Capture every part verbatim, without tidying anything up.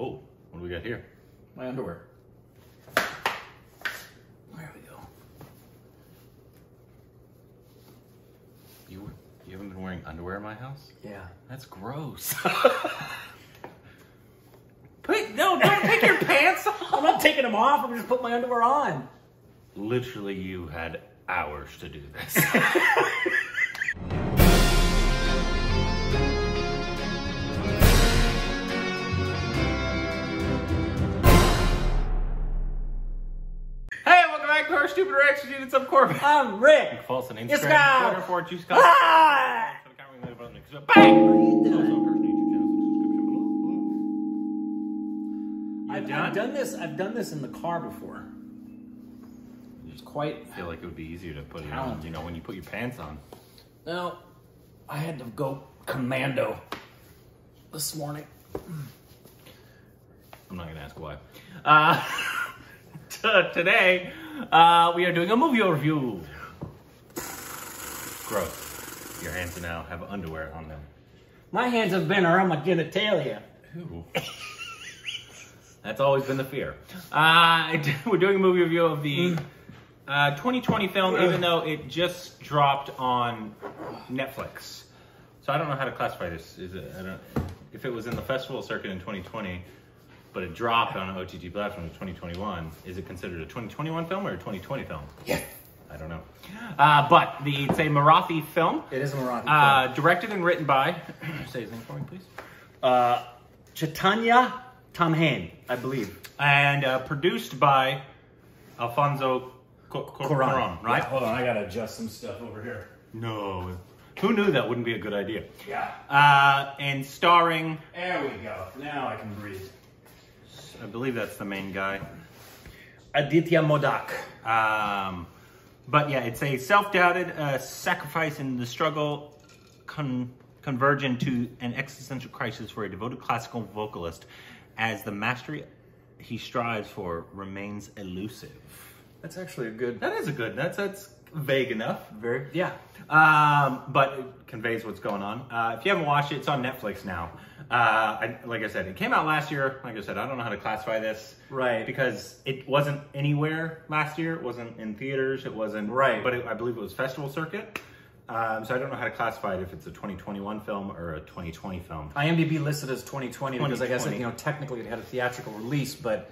Whoa, what do we got here? My underwear. There we go. You, you haven't been wearing underwear in my house? Yeah. That's gross. Put, no, don't take your pants off. I'm not taking them off. I'm just putting my underwear on. Literally, you had hours to do this. Stupid reaction units. I'm Corbin. I'm Rick. False on Instagram. It's Twitter for it. You Scott. Ah! Bang! You done? I've, I've done this. I've done this in the car before. It's quite. I feel like it would be easier to put talented. It on. You know, when you put your pants on. No, I had to go commando this morning. I'm not gonna ask why. Uh, today. Uh, we are doing a movie overview. Gross. Your hands now have underwear on them. My hands have been around my genitalia. Ew. That's always been the fear. Uh, we're doing a movie review of the uh, twenty twenty film, even though it just dropped on Netflix. So I don't know how to classify this. Is it? I don't. If it was in the festival circuit in twenty twenty. But it dropped on an O T T platform in twenty twenty-one. Is it considered a twenty twenty-one film or a twenty twenty film? Yeah. I don't know. Uh, but the, it's a Marathi film. It is a Marathi uh, film. Directed and written by, say his name for me, please. Uh, Chaitanya Tamhane, I believe. And uh, produced by Alfonso Cuarón, right? Yeah, hold on, I gotta adjust some stuff over here. No. Who knew that wouldn't be a good idea? Yeah. Uh, and starring... There we go. Now I can breathe. I believe that's the main guy. Aditya Modak. Um, but yeah, it's a self-doubted uh, sacrifice in the struggle con convergent to an existential crisis for a devoted classical vocalist as the mastery he strives for remains elusive. That's actually a good... That is a good... That's, that's vague enough. Very... Yeah. Um, but it conveys what's going on. Uh, if you haven't watched it, it's on Netflix now. Uh, I, like I said, it came out last year. Like I said, I don't know how to classify this. Right. Because it wasn't anywhere last year. It wasn't in theaters. It wasn't... Right. But it, I believe it was festival circuit. Um, so I don't know how to classify it if it's a twenty twenty-one film or a twenty twenty film. IMDb listed as twenty twenty because I guess, it, you know, technically it had a theatrical release, but...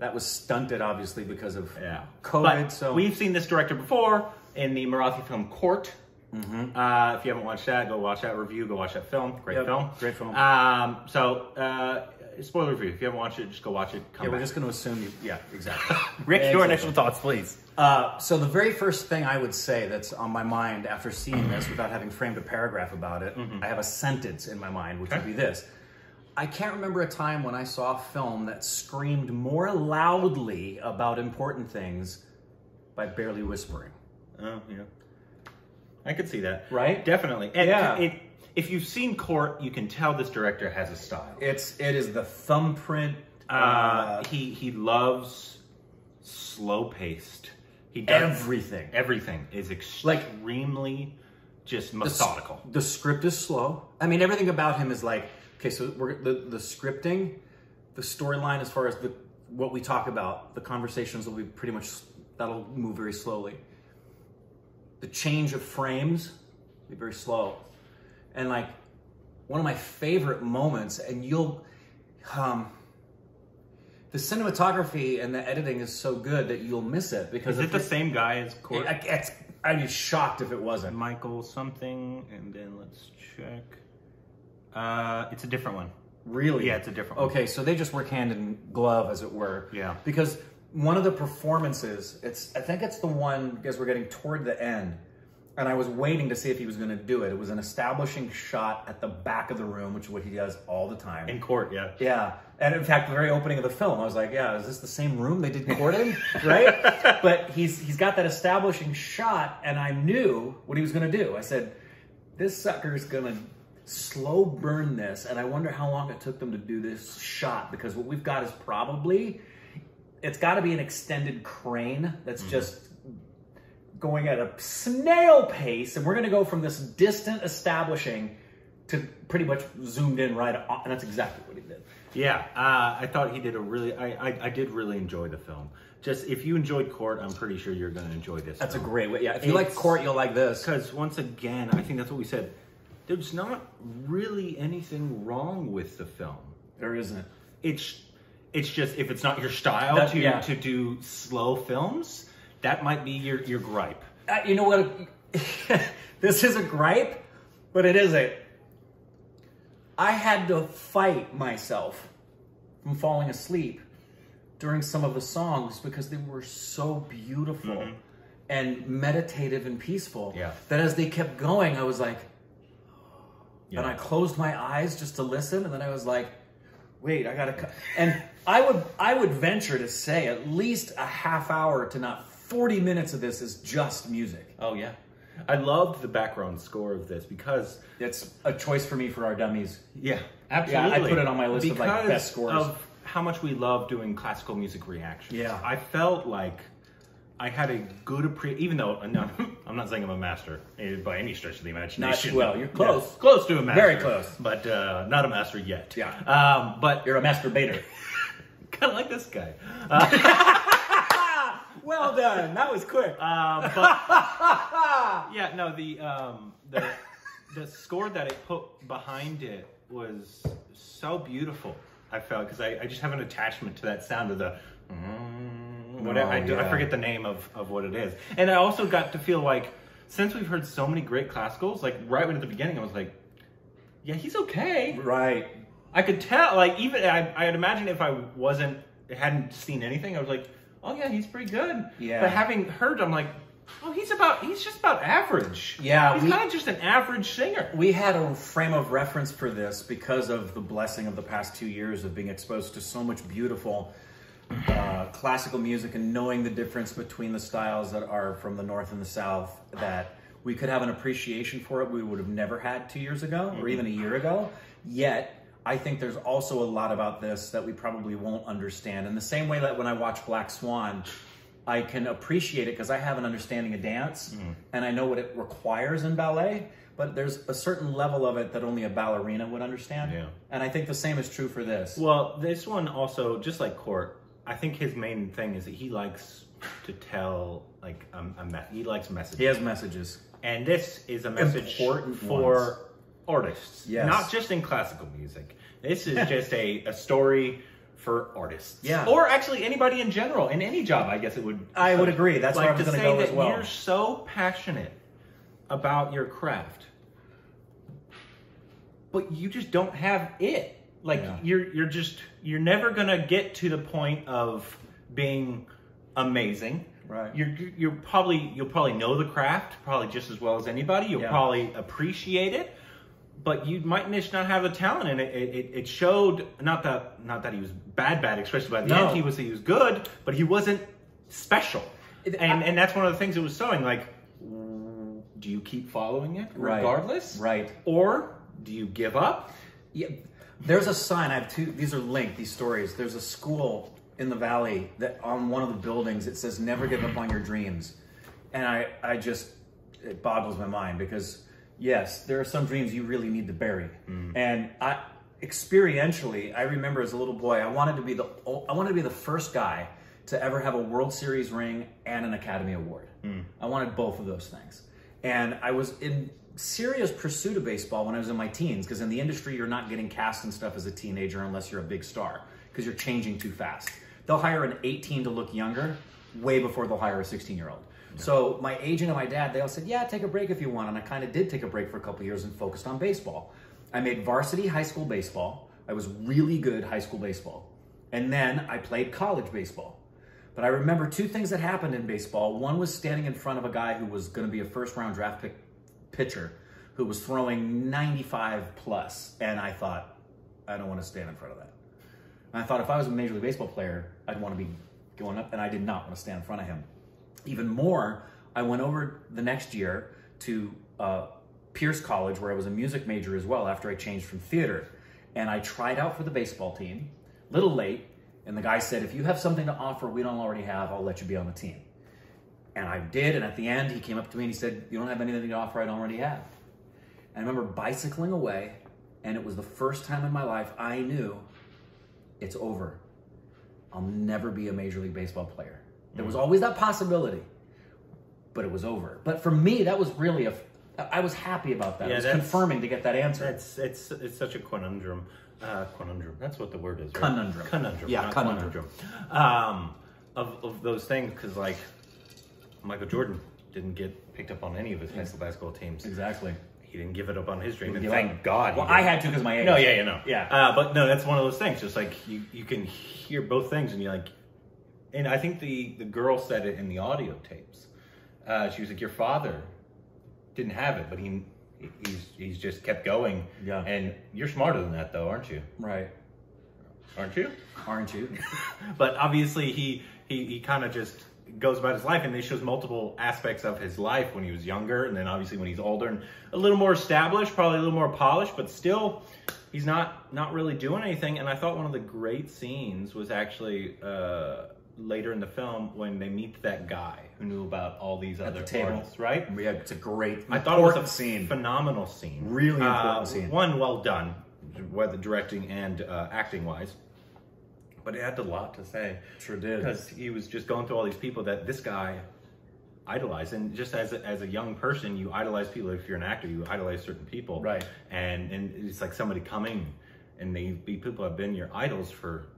That was stunted, obviously, because of yeah. COVID. But so we've seen this director before in the Marathi film Court. Mm-hmm. uh, if you haven't watched that, go watch that review. Go watch that film. Great yep. film. Great film. Um, so, uh, spoiler review. If you haven't watched it, just go watch it. Come yeah, back. We're just going to assume you... Yeah, exactly. Rick, exactly. Your initial thoughts, please. Uh, so the very first thing I would say that's on my mind after seeing this, without having framed a paragraph about it, mm-hmm. I have a sentence in my mind, which okay. would be this. I can't remember a time when I saw a film that screamed more loudly about important things by barely whispering. Oh, yeah. I could see that. Right? Definitely. And yeah. It, it, if you've seen Court, you can tell this director has a style. It's, it is the thumbprint. Uh, uh, he, he loves slow-paced. He does everything. Everything is extremely like, just methodical. The, the script is slow. I mean, everything about him is like... Okay, so we're, the, the scripting, the storyline as far as the, what we talk about, the conversations will be pretty much, that'll move very slowly. The change of frames will be very slow. And like, one of my favorite moments, and you'll, um, the cinematography and the editing is so good that you'll miss it. Because is it the same guy as Court? It, it's, I'd be shocked if it wasn't. Michael something, and then let's check. Uh, it's a different one. Really? Yeah, it's a different one. Okay, so they just work hand in glove, as it were. Yeah. Because one of the performances, it's I think it's the one, because we're getting toward the end, and I was waiting to see if he was going to do it. It was an establishing shot at the back of the room, which is what he does all the time. In Court, yeah. Yeah. And in fact, the very opening of the film, I was like, yeah, is this the same room they did Court in? Right? But he's he's got that establishing shot, and I knew what he was going to do. I said, this sucker's going to... slow burn this, and I wonder how long it took them to do this shot, because what we've got is probably, it's got to be an extended crane that's mm-hmm. just going at a snail pace, and we're going to go from this distant establishing to pretty much zoomed in right on, and that's exactly what he did. Yeah, uh, I thought he did a really, I, I I did really enjoy the film. Just, if you enjoyed Court, I'm pretty sure you're going to enjoy this That's film. a great way, yeah. If you it's, like Court, you'll like this. Because once again, I think that's what we said. There's not really anything wrong with the film. There isn't. It's it's just, if it's not your style that, to, yeah. to do slow films, that might be your, your gripe. Uh, you know what? This is a gripe, but it is a... I had to fight myself from falling asleep during some of the songs because they were so beautiful mm-hmm. and meditative and peaceful yeah. that as they kept going, I was like, yeah. and I closed my eyes just to listen. And then I was like, wait, I gotta cut. And I would, I would venture to say at least a half hour to not forty minutes of this is just music. Oh yeah. I loved the background score of this because it's a choice for me for Our Dummies. Yeah, absolutely. Yeah, I put it on my list because of like best scores. Of how much we love doing classical music reactions. Yeah, I felt like I had a good appreciation, even though I'm not, I'm not saying I'm a master by any stretch of the imagination. Not well, you're close, yeah. close to a master, very close, but uh, not a master yet. Yeah, um, but you're a masturbator, kind of like this guy. Uh, Well done. That was quick. Um, but, yeah, no, the, um, the the score that it put behind it was so beautiful, I felt, because I, I just have an attachment to that sound of the... Mm, whatever. Oh, I, do, yeah. I forget the name of, of what it is. And I also got to feel like, since we've heard so many great classicals, like right at the beginning, I was like, yeah, he's okay. Right. I could tell, like, even, I, I'd imagine if I wasn't, hadn't seen anything, I was like, oh yeah, he's pretty good. Yeah. But having heard, I'm like, oh, he's about, he's just about average. Yeah. He's we, kind of just an average singer. We had a frame of reference for this because of the blessing of the past two years of being exposed to so much beautiful uh, classical music and knowing the difference between the styles that are from the North and the South, that we could have an appreciation for it we would have never had two years ago mm-hmm. or even a year ago. Yet, I think there's also a lot about this that we probably won't understand. In the same way that when I watch Black Swan, I can appreciate it because I have an understanding of dance mm. and I know what it requires in ballet, but there's a certain level of it that only a ballerina would understand. Yeah. And I think the same is true for this. Well, this one also, just like Court, I think his main thing is that he likes to tell, like, a, a message. He likes messages. He has messages. And this is a message Important for... Ones. Artists, yes. Not just in classical music. This is just a, a story for artists. Yeah. Or actually anybody in general, in any job, I guess it would. I would agree. That's where I was going to go as well. You're so passionate about your craft, but you just don't have it. Like yeah. you're, you're just, you're never going to get to the point of being amazing. Right. You're, you're probably, you'll probably know the craft probably just as well as anybody. You'll yeah. probably appreciate it. But you might just not have the talent, and it, it it showed. Not that not that he was bad, bad, especially by the no. end. He was he was good, but he wasn't special. It, and I, and that's one of the things it was showing. Like, do you keep following it right. regardless, right? Or do you give up? Yeah. There's a sign. I have two. These are linked. These stories. There's a school in the valley that on one of the buildings it says "Never give up on your dreams," and I I just it boggles my mind because. Yes, there are some dreams you really need to bury. Mm. And I, experientially, I remember as a little boy, I wanted to be the I wanted to be the first guy to ever have a World Series ring and an Academy Award. Mm. I wanted both of those things. And I was in serious pursuit of baseball when I was in my teens, because in the industry, you're not getting cast and stuff as a teenager unless you're a big star, because you're changing too fast. They'll hire an eighteen to look younger way before they'll hire a sixteen-year-old. So my agent and my dad, they all said, yeah, take a break if you want. And I kind of did take a break for a couple of years and focused on baseball. I made varsity high school baseball. I was really good high school baseball. And then I played college baseball. But I remember two things that happened in baseball. One was standing in front of a guy who was going to be a first round draft pick pitcher who was throwing ninety-five plus. And I thought, I don't want to stand in front of that. And I thought if I was a Major League Baseball player, I'd want to be going up. And I did not want to stand in front of him. Even more, I went over the next year to uh, Pierce College, where I was a music major as well after I changed from theater. And I tried out for the baseball team, a little late, and the guy said, if you have something to offer we don't already have, I'll let you be on the team. And I did, and at the end, he came up to me and he said, you don't have anything to offer I don't already have. And I remember bicycling away, and it was the first time in my life I knew it's over. I'll never be a Major League Baseball player. There was always that possibility, but it was over. But for me, that was really a... I was happy about that. Yeah, it was confirming to get that answer. It's it's it's such a conundrum. Uh, conundrum. That's what the word is, right? Conundrum. Conundrum. Yeah, conundrum. conundrum. Um, of, of those things, because, like, Michael Jordan didn't get picked up on any of his high school basketball teams. Exactly. He didn't give it up on his dream, and thank up. God. Well, I had to because my age. No, yeah, you know. Yeah. Uh, but, no, that's one of those things. Just, like, you, you can hear both things, and you're like... And I think the, the girl said it in the audio tapes. Uh, she was like, your father... didn't have it, but he he's he's just kept going. Yeah. And you're smarter than that, though, aren't you? Right. Aren't you? Aren't you? But obviously, he he he kind of just goes about his life, and it shows multiple aspects of his life when he was younger, and then obviously when he's older and a little more established, probably a little more polished, but still, he's not not really doing anything. And I thought one of the great scenes was actually uh, later in the film when they meet that guy who knew about all these other the artists, right? Yeah, it's a great, I thought it was a scene. Phenomenal scene. Really important uh, scene. One, well done, whether directing and uh, acting-wise. But it had a lot to say. Sure did. Because he was just going through all these people that this guy idolized. And just as a, as a young person, you idolize people. If you're an actor, you idolize certain people. Right. And, and it's like somebody coming, and they people have been your idols for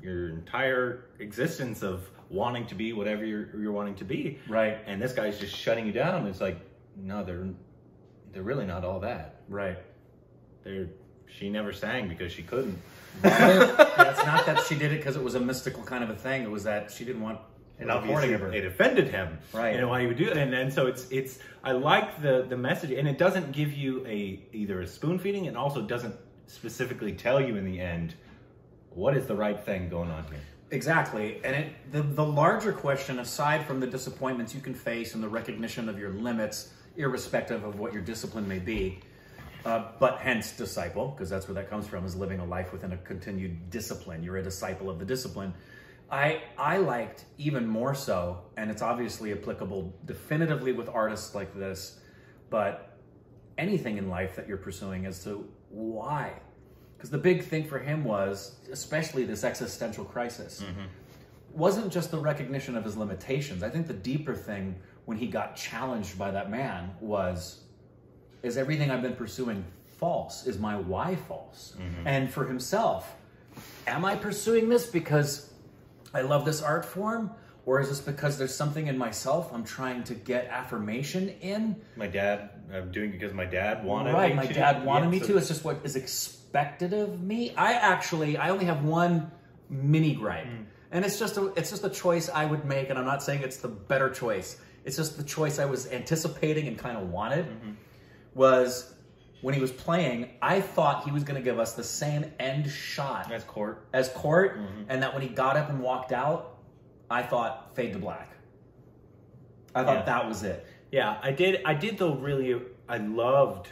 your entire existence of wanting to be whatever you're, you're wanting to be. Right. And this guy's just shutting you down. It's like, no, they're, they're really not all that. Right. They're, she never sang because she couldn't. That's not that she did it because it was a mystical kind of a thing. It was that she didn't want a recording of her. It offended him. Right. And why he would do that. And, and so it's, it's, I like the, the message, and it doesn't give you a, either a spoon feeding, and also doesn't specifically tell you in the end, what is the right thing going on here? Exactly. And it, the, the larger question, aside from the disappointments you can face and the recognition of your limits, irrespective of what your discipline may be, uh, but hence disciple, because that's where that comes from, is living a life within a continued discipline. You're a disciple of the discipline. I, I liked even more so, and it's obviously applicable definitively with artists like this, but anything in life that you're pursuing as to why. Because the big thing for him was, especially this existential crisis, mm-hmm. wasn't just the recognition of his limitations. I think the deeper thing when he got challenged by that man was, is everything I've been pursuing false? Is my why false? Mm-hmm. And for himself, am I pursuing this because I love this art form? Or is this because there's something in myself I'm trying to get affirmation in? My dad, I'm doing it because my dad wanted right, me my to. Right, my dad wanted yeah, me so to. It's just what is expected of me. I actually, I only have one mini gripe. Mm. And it's just, a, it's just a choice I would make, and I'm not saying it's the better choice. It's just the choice I was anticipating and kind of wanted, mm-hmm. was when he was playing, I thought he was going to give us the same end shot. As Court. As Court, mm-hmm. and that when he got up and walked out, I thought fade to black. I thought yeah. that was it. Yeah, I did. I did though. Really, I loved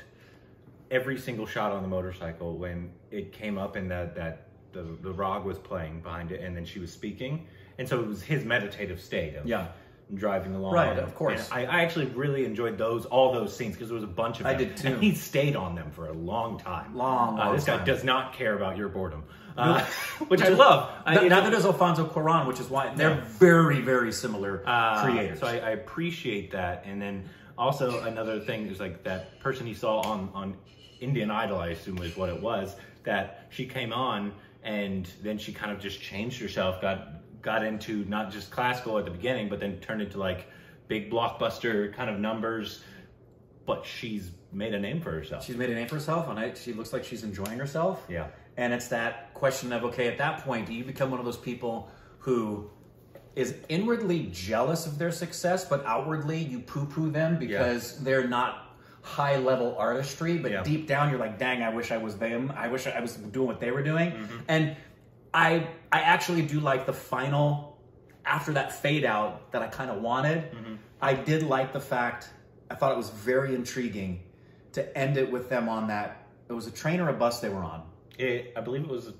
every single shot on the motorcycle when it came up and that that the the Rag was playing behind it, and then she was speaking, and so it was his meditative state of yeah. driving along. Right, and, of course. I, I actually really enjoyed those all those scenes because there was a bunch of them. I did too. And he stayed on them for a long time. Long, long uh, this time. Guy does not care about your boredom. Uh, which I love. I, you know, neither does Alfonso Cuarón, which is why they're yeah. very, very similar uh, creators. So I, I appreciate that. And then also another thing is like that person he saw on, on Indian Idol, I assume is what it was, that she came on and then she kind of just changed herself, got got into not just classical at the beginning, but then turned into like big blockbuster kind of numbers. But she's made a name for herself. She's made a name for herself, and I, she looks like she's enjoying herself. Yeah. And it's that question of, okay, at that point, do you become one of those people who is inwardly jealous of their success, but outwardly you poo-poo them because yeah. they're not high-level artistry, but yeah. deep down you're like, dang, I wish I was them. I wish I was doing what they were doing. Mm-hmm. And I, I actually do like the final, after that fade-out that I kind of wanted, mm-hmm. I did like the fact, I thought it was very intriguing to end it with them on that. It was a train or a bus they were on. It, I believe it was a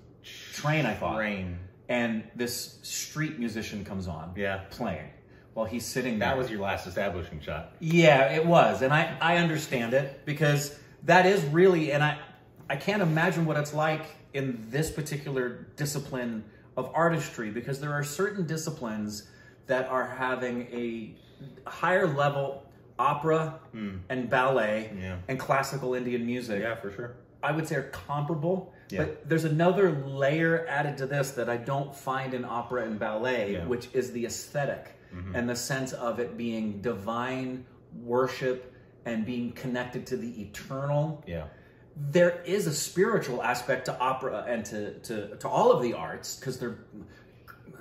train, I thought. Train. And this street musician comes on yeah. playing while he's sitting there. That was your last establishing shot. Yeah, it was. And I, I understand it because that is really, and I, I can't imagine what it's like in this particular discipline of artistry, because there are certain disciplines that are having a higher level, opera mm. and ballet yeah. and classical Indian music. Yeah, for sure. I would say are comparable, yeah. but there's another layer added to this that I don't find in opera and ballet, yeah. which is the aesthetic mm-hmm. and the sense of it being divine worship and being connected to the eternal. Yeah. There is a spiritual aspect to opera and to, to, to all of the arts, because they're,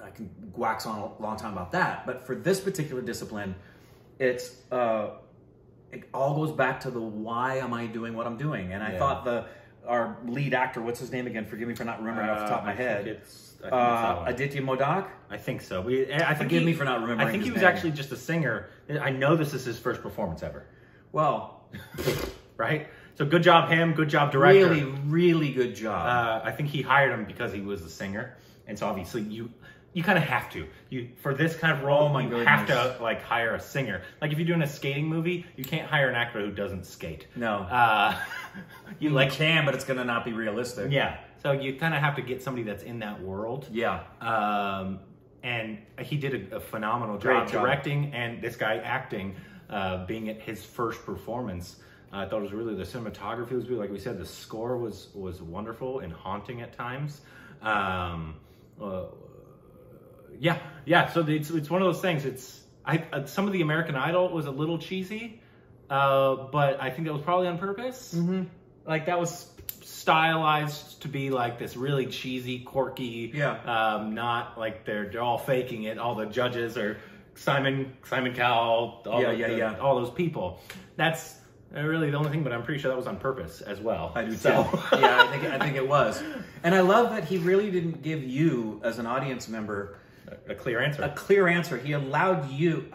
I can wax on a long time about that, but for this particular discipline, it's, uh, it all goes back to the why am I doing what I'm doing? And I yeah. thought the our lead actor, what's his name again? Forgive me for not remembering uh, off the top of my I head. Think it's, I think uh, it's Aditya Modak? I think so. We, I think Forgive he, me for not remembering I think his he was name. Actually just a singer. I know this is his first performance ever. Well. Right? So good job him, good job director. Really, really good job. Uh, I think he hired him because he was a singer. And so obviously you... You kind of have to. You for this kind of role, oh you goodness. have to like hire a singer. Like if you're doing a skating movie, you can't hire an actor who doesn't skate. No, uh, you, you like can, but it's gonna not be realistic. Yeah, so you kind of have to get somebody that's in that world. Yeah, um, and he did a, a phenomenal job, job directing, and this guy acting, uh, being at his first performance. Uh, I thought it was really the cinematography was really, like we said, the score was was wonderful and haunting at times. Um, uh, Yeah, yeah. So it's it's one of those things. It's I uh, some of the American Idol was a little cheesy, uh, but I think that was probably on purpose. Mm-hmm. Like that was stylized to be like this really cheesy, quirky. Yeah. Um, not like they're they're all faking it. All the judges are Simon Simon Cowell. All yeah, the, yeah, the, yeah. All those people. That's really the only thing. But I'm pretty sure that was on purpose as well. I do so. Too. Yeah, I think I think it was. And I love that he really didn't give you as an audience member. A clear answer. A clear answer. He allowed you.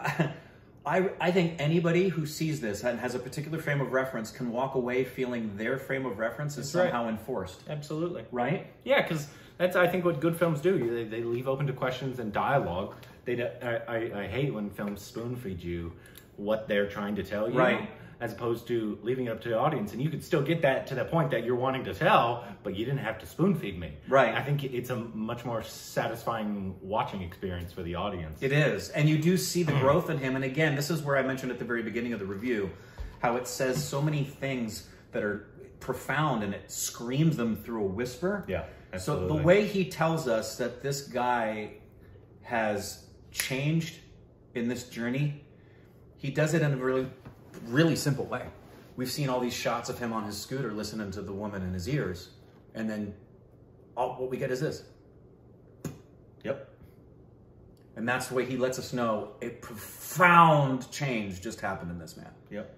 I, I think anybody who sees this and has a particular frame of reference can walk away feeling their frame of reference is that's somehow right. enforced. Absolutely. Right? Yeah, because that's, I think, what good films do. They, they leave open to questions and dialogue. They, I, I, I hate when films spoon feed you what they're trying to tell you. Right. As opposed to leaving it up to the audience, and you could still get that to the point that you're wanting to tell, but you didn't have to spoon feed me. Right. I think it's a much more satisfying watching experience for the audience. It is, and you do see the growth in him. And again, this is where I mentioned at the very beginning of the review, how it says so many things that are profound, and it screams them through a whisper. Yeah, absolutely. So the way he tells us that this guy has changed in this journey, he does it in a really really simple way. We've seen all these shots of him on his scooter listening to the woman in his ears, and then all what we get is this. Yep. And that's the way he lets us know a profound change just happened in this man. Yep.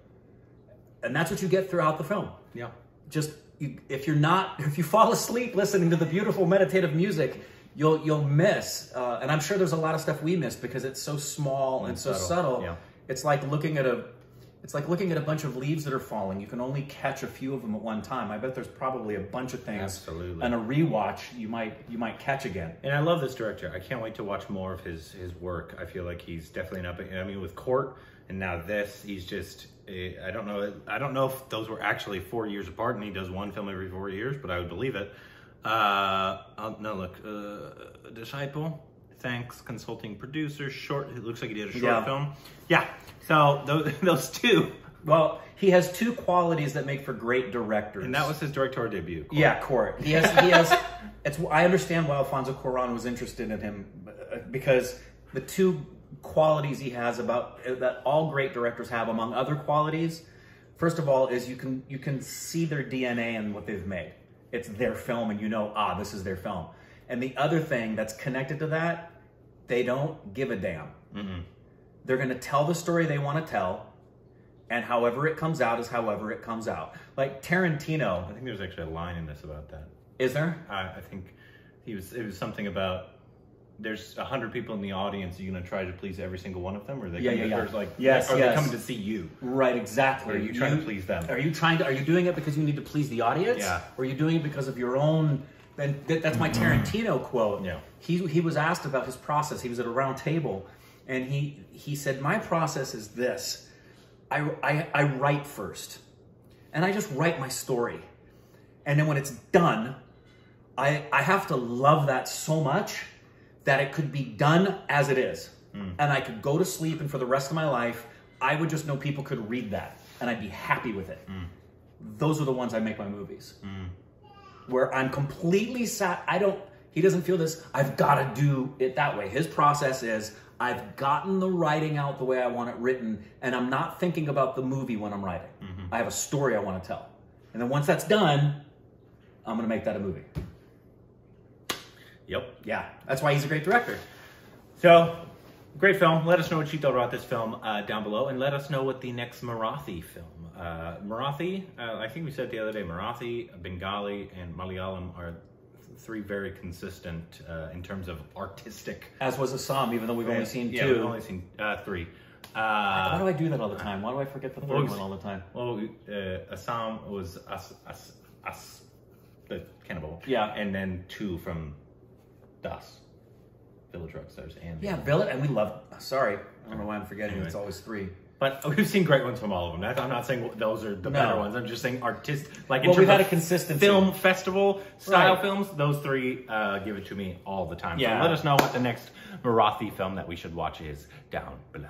And that's what you get throughout the film. Yeah. Just you, if you're not, if you fall asleep listening to the beautiful meditative music, you'll you'll miss. Uh, and I'm sure there's a lot of stuff we miss because it's so small and, and so subtle. subtle. Yeah. It's like looking at a It's like looking at a bunch of leaves that are falling. You can only catch a few of them at one time. I bet there's probably a bunch of things. Absolutely. And a rewatch you might you might catch again. And I love this director. I can't wait to watch more of his his work. I feel like he's definitely an up. I mean, with Court and now this, he's just. I don't know. I don't know if those were actually four years apart, and he does one film every four years. But I would believe it. Uh, I'll, no, look, uh, Disciple. Thanks, consulting producer, short. It looks like he did a short yeah. film. Yeah, so those, those two. Well, he has two qualities that make for great directors. And that was his directorial debut. Court. Yeah, Court. He has, he has, it's, I understand why Alfonso Cuarón was interested in him, because the two qualities he has about that all great directors have, among other qualities, first of all, is you can, you can see their D N A in what they've made. It's their film, and you know, ah, this is their film. And the other thing that's connected to that, they don't give a damn. Mm-mm. They're going to tell the story they want to tell, and however it comes out is however it comes out. Like Tarantino. I think there's actually a line in this about that. Is there? I, I think he was. It was something about there's a hundred people in the audience. Are you going to try to please every single one of them, or are they yeah, coming yeah, yeah. like yes, are yes. they coming to see you? Right, exactly. Or are you trying you, to please them? Are you trying to? Are you doing it because you need to please the audience? Yeah. Or are you doing it because of your own? And that's my Tarantino quote. Yeah. He, he was asked about his process. He was at a round table, and he, he said, my process is this. I, I, I write first, and I just write my story. And then when it's done, I, I have to love that so much that it could be done as it is. Mm. And I could go to sleep, and for the rest of my life, I would just know people could read that and I'd be happy with it. Mm. Those are the ones I make my movies. Mm. Where I'm completely sat, I don't, he doesn't feel this, I've got to do it that way. His process is, I've gotten the writing out the way I want it written, and I'm not thinking about the movie when I'm writing. Mm-hmm. I have a story I want to tell. And then once that's done, I'm going to make that a movie. Yep. Yeah, that's why he's a great director. So, great film. Let us know what you thought about this film uh, down below, and let us know what the next Marathi film. Uh, Marathi, uh, I think we said the other day, Marathi, Bengali, and Malayalam are three very consistent uh, in terms of artistic. As was Assam, even though we've only seen yeah, two. Yeah, we've only seen uh, three. Uh, Why do I do that all the time? Why do I forget the third well, one all the time? Well, uh, Assam was us, us, us, the cannibal. Yeah. And then two from Das. Village Rockstars and yeah, Village, and we love. Sorry, I don't know why I'm forgetting. Anyway. It's always three. But we've seen great ones from all of them. I'm not saying those are the no. better ones. I'm just saying artistic. Like well, in we've had a consistency. Film festival style right. films. Those three uh, give it to me all the time. Yeah. So let us know what the next Marathi film that we should watch is down below.